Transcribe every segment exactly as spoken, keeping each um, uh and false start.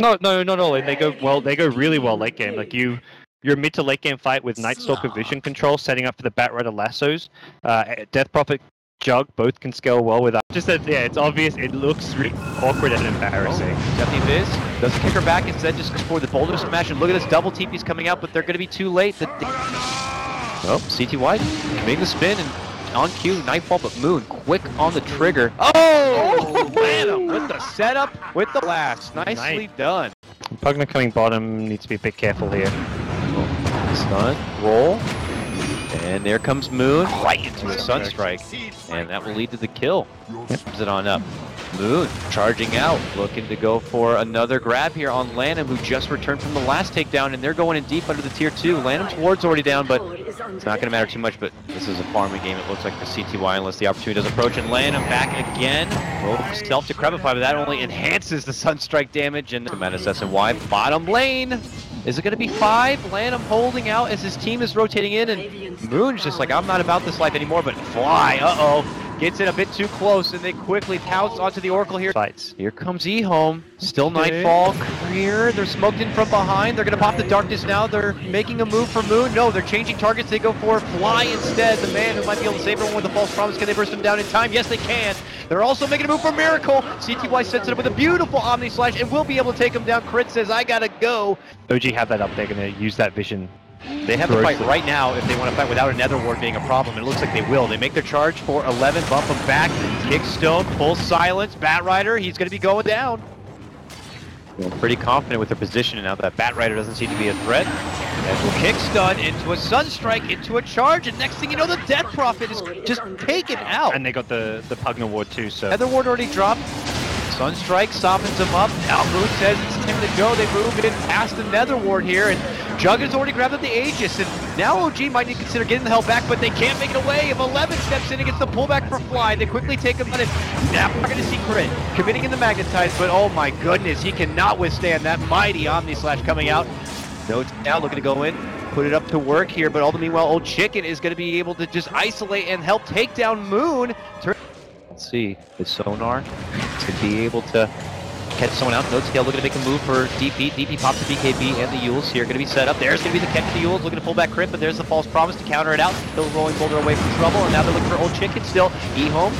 No, no, not all in. They go well. They go really well late game. Like you, your mid to late game fight with Nightstalker vision control, setting up for the Batrider lassos. Uh, Death Prophet, Jug, both can scale well with. Just that, yeah, it's obvious. It looks really awkward and embarrassing. Oh, definitely Viz doesn't kick her back. Instead, just for the boulder smash. And look at this double T P's coming out, but they're going to be too late. The well, C T Y made the spin and. On cue, Nightfall, but Moon quick on the trigger. Oh! Lanham with the setup, with the last. Nicely nice. Done. Pugna coming bottom, needs to be a bit careful here. Stun, roll, and there comes Moon right into a Sunstrike, and that will lead to the kill. Yep. Comes it on up. Moon charging out, looking to go for another grab here on Lanham, who just returned from the last takedown, and they're going in deep under the tier two. Lanham's ward's already down, but it's not going to matter too much. But this is a farming game, it looks like, for C T Y, unless the opportunity does approach. And Lanham back again. Well, self decrepify, but that only enhances the Sunstrike damage. And the magnetize and Y bottom lane. Is it going to be five? Lanham holding out as his team is rotating in, and Moon's just like, I'm not about this life anymore. But Fly, uh oh. Gets in a bit too close, and they quickly pounce onto the Oracle here. Fights. Here comes EHOME. Still Nightfall. Clear. They're smoked in from behind. They're going to pop the darkness now. They're making a move for Moon. No, they're changing targets. They go for Fly instead. The man who might be able to save everyone with the false promise. Can they burst him down in time? Yes, they can. They're also making a move for Miracle. C T Y sets it up with a beautiful Omni-Slash, and will be able to take him down. Crit says, I got to go. O G have that up. They're going to use that vision. They have to fight right now if they want to fight without a Nether Ward being a problem. It looks like they will. They make their charge for Eleven, bump him back, kick stone, full silence, Batrider, he's going to be going down. They're pretty confident with their position now that Batrider doesn't seem to be a threat. As will kick stun into a Sunstrike, into a charge, and next thing you know, the Death Prophet is just taken out. And they got the, the Pugna Ward too, so... Nether Ward already dropped. Sunstrike softens him up. Now Moon says it's time to go. They move in past the Nether Ward here, and Jug has already grabbed up the Aegis, and now O G might need to consider getting the hell back, but they can't make it away. If Eleven steps in and gets the pullback for Fly, they quickly take him out, and now we're going to see Crit committing in the magnetize, but oh my goodness, he cannot withstand that mighty Omni-Slash coming out. No, now looking to go in, put it up to work here, but all the meanwhile, Old Chicken is going to be able to just isolate and help take down Moon. Turn see the sonar to be able to catch someone out. Notail looking to make a move for D P. D P pops the B K B and the Yuelz here. Going to be set up. There's going to be the catch of the Yuelz. Looking to pull back Crit, but there's the false promise to counter it out. Still rolling Boulder away from trouble, and now they're looking for Old Chicken still. EHOME.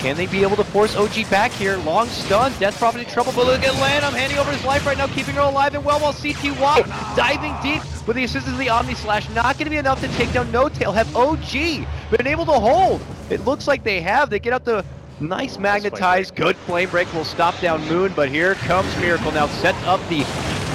Can they be able to force O G back here? Long stun. Death Prophet in trouble, but look at Lanham handing over his life right now, keeping her alive and well while C T Y diving deep with the assistance of the Omni-Slash. Not going to be enough to take down Notail. Have O G been able to hold? It looks like they have. They get up the nice magnetize, good flame break will stop down Moon, but here comes Miracle now, sets up the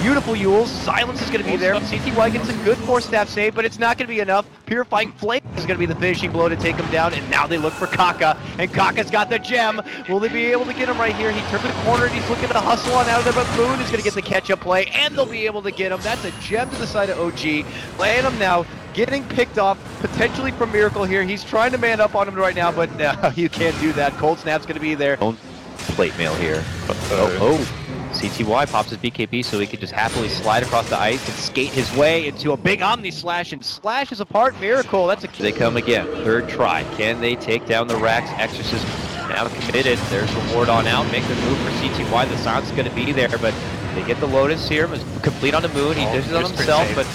beautiful Yuelz. Silence is going to be there. C T Y gets a good four-staff save, but it's not going to be enough. Purifying Flame is going to be the finishing blow to take him down, and now they look for Kaka, and Kaka's got the gem. Will they be able to get him right here? He turns the corner, and he's looking to hustle on out of there, but Moon is going to get the catch-up play, and they'll be able to get him. That's a gem to the side of O G. Lanham now getting picked off, potentially from Miracle here. He's trying to man up on him right now, but no, you can't do that. Cold Snap's going to be there. Plate mail here. Uh-oh. Oh, oh. C T Y pops his B K B so he could just happily slide across the ice and skate his way into a big Omni-Slash, and slashes apart Miracle. That's a key. They come again. Third try. Can they take down the Rax Exorcism? Now committed. There's the ward on out. Make the move for C T Y. The silence is going to be there, but they get the Lotus here. Complete on the Moon. He does it on himself, but...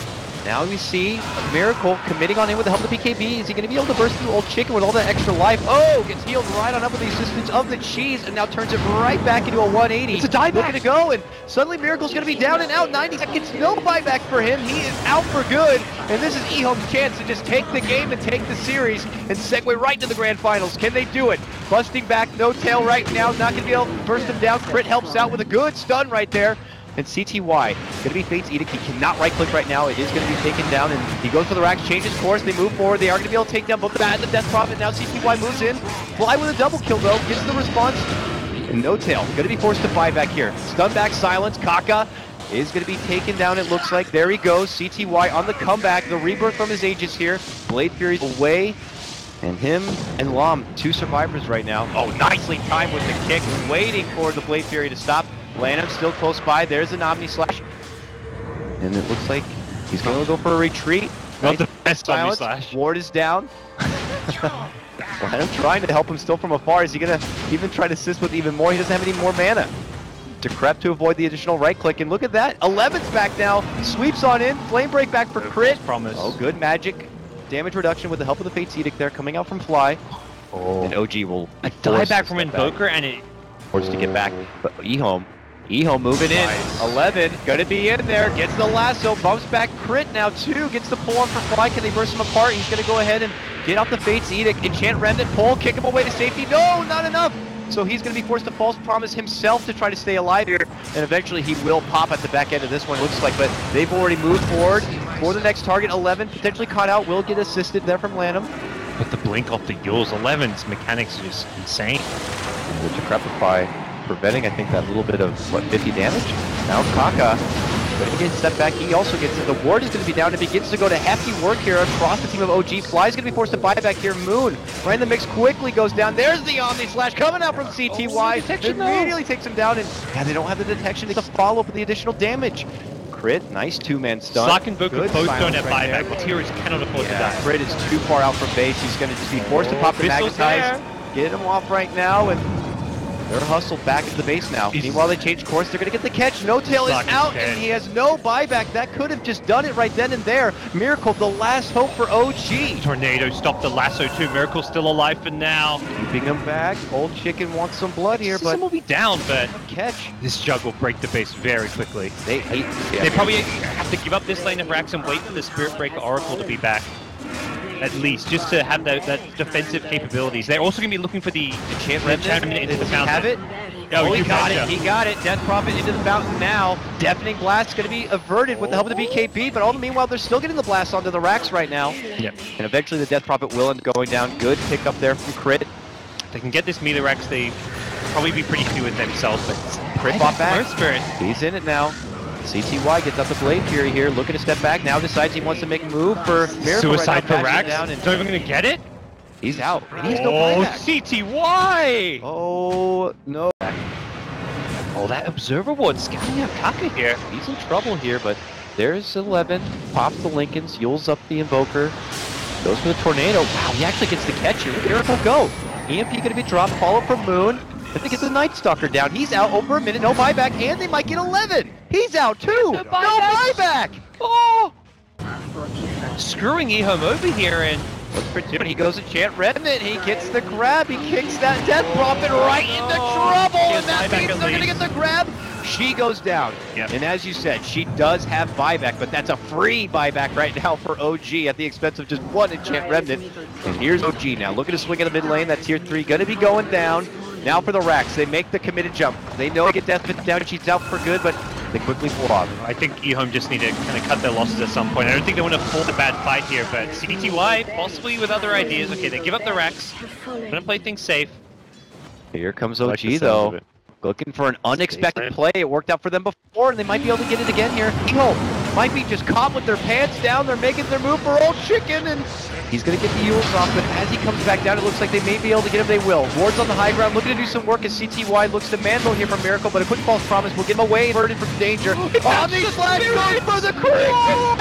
now we see Miracle committing on him with the help of the B K B. Is he going to be able to burst through Old Chicken with all that extra life? Oh, gets healed right on up with the assistance of the cheese, and now turns it right back into a one eighty. It's a dieback. Looking to go, and suddenly Miracle's going to be down and out. ninety seconds, no buyback for him. He is out for good, and this is EHOME's chance to just take the game and take the series and segue right to the grand finals. Can they do it? Busting back, Notail right now, not going to be able to burst him down. Crit helps out with a good stun right there. And C T Y, going to be Fates Edict. He cannot right-click right now. It is going to be taken down, and he goes for the Rax, changes course, they move forward. They are going to be able to take down both the Bat and the Death Prophet. Now C T Y moves in. Fly with a double kill, though. Gets the response. And Notail, going to be forced to buy back here. Stun back, silence. Kaka is going to be taken down, it looks like. There he goes. C T Y on the comeback. The rebirth from his Aegis here. Blade Fury away. And him and Lam, two survivors right now. Oh, nicely timed with the kick. Waiting for the Blade Fury to stop. Lanham still close by. There's an Omni-Slash. And it looks like he's going to go for a retreat. Not the best Omni-Slash. Ward is down. Lanham trying to help him still from afar. Is he going to even try to assist with even more? He doesn't have any more mana. to Krep to avoid the additional right click, and look at that, Eleven's back now, sweeps on in, Flame Break back for crit. Promise. Oh, good magic. Damage reduction with the help of the Fates Edict there, coming out from Fly. Oh. And O G will die back from Invoker, back. and it forced to get back, but EHOME. EHOME moving in, nice. Eleven, gonna be in there, gets the lasso, bumps back crit now too, gets the pull on for Fly, can they burst him apart? He's gonna go ahead and get off the Fates Edict, enchant Remnant, pull, kick him away to safety, no, not enough! So he's gonna be forced to false promise himself to try to stay alive here, and eventually he will pop at the back end of this one, it looks like, but they've already moved forward for the next target. Eleven, potentially caught out, will get assisted there from Lanham. With the blink off the Yuelz, Eleven's mechanics are just insane. With the Decrepify, preventing, I think, that little bit of, what, fifty damage? Now Kaka, going to get a step back, he also gets it. The ward is going to be down, it begins to go to hefty work here across the team of O G. Fly's going to be forced to buy back here, Moon, right in the mix, quickly goes down. There's the Omni-Slash coming out from C T Y, oh, detection immediately takes him down, and yeah, they don't have the detection to follow up with the additional damage. Crit, nice two-man stun. Slack and Boku both don't have buyback, but Tyrus cannot afford yeah. to die. Crit is too far out from base, he's going to just be forced oh, to pop the magnetize, get him off right now, and they're hustled back to the base now. He's Meanwhile, they change course. They're going to get the catch. Notail is out, dead. and he has no buyback. That could have just done it right then and there. Miracle, the last hope for O G. Tornado stopped the lasso too. Miracle's still alive for now. Keeping him back. Old Chicken wants some blood here, but will be down, but catch. This jug will break the base very quickly. They hate yeah, They probably have to give up this lane of Rax and wait for the Spirit Breaker Oracle to be back. At least, just to have that, that defensive capabilities. They're also going to be looking for the enchant remnant into the fountain. Have it? Oh, oh he got it. He got it. Death Prophet into the fountain now. Deafening blast going to be averted with the help of the B K B, but all the meanwhile, they're still getting the blast onto the Rax right now. Yep. And eventually, the Death Prophet will end going down. Good pick up there from Crit. If they can get this melee Rax, they probably be pretty few with themselves. But Crit bought back. He's in it now. C T Y gets up the Blade Fury here, looking to step back, now decides he wants to make a move for Miracle. Suicide right now, for Rax, down and not even going to get it? He's out, and he's no oh, C T Y! Oh, no. Oh, that Observer Ward scouting out Kaka here. He's in trouble here, but there's Eleven, pops the Lincolns, Yuelz up the Invoker, goes for the Tornado. Wow, he actually gets the catch here. Look at Miracle go. E M P going to be dropped, follow from Moon. If they get the Nightstalker down, he's out over a minute, no buyback, and they might get Eleven! He's out too! No buyback! Oh! Screwing EHOME over here, and what's for doing? He goes to Chant Remnant, he gets the grab, he kicks that Death Prophet right into trouble, and that means they're gonna get the grab! She goes down, yep. and as you said, she does have buyback, but that's a free buyback right now for O G at the expense of just one Enchant Remnant. And here's O G now, looking to swing in the mid lane, that tier three gonna be going down. Now for the Rax, they make the committed jump. They know they get Death down, she's out for good, but they quickly pull off. I think EHOME just need to kind of cut their losses at some point. I don't think they want to pull the bad fight here, but C T Y, possibly with other ideas. Okay, they give up the Rax. Going to play things safe. Here comes O G though. Looking for an unexpected play. It worked out for them before, and they might be able to get it again here. EHOME might be just caught with their pants down. They're making their move for Old Chicken, and he's going to get the Yuelz off, but as he comes back down, it looks like they may be able to get him. They will. Ward's on the high ground, looking to do some work as C T Y looks to manhandle here from Miracle, but a quick false promise will get him away, averted from danger. Omni-Slash goes for the crit! Oh!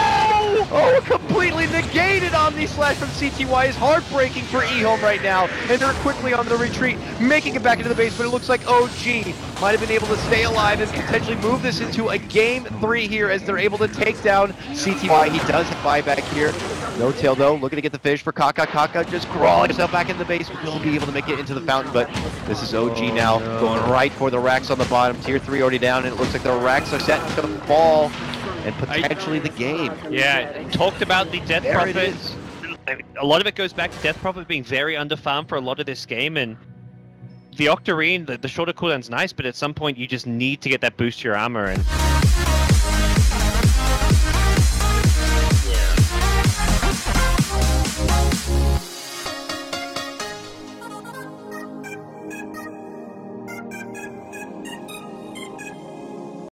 oh, completely negated Omni-Slash from C T Y is heartbreaking for EHOME right now, and they're quickly on the retreat, making it back into the base, but it looks like O G might have been able to stay alive and potentially move this into a game three here as they're able to take down C T Y. He does buy back here. Notail though, looking to get the fish for Kaka. Kaka just crawling himself back in the base. Will be able to make it into the fountain, but this is O G oh, now no. going right for the Rax on the bottom. Tier three already down, and it looks like the Rax are set to fall and potentially I, the game. Yeah, talked about the Death Prophet. A lot of it goes back to Death Prophet being very underfarmed for a lot of this game, and the Octarine, the, the shorter cooldown's nice, but at some point you just need to get that boost to your armor. and.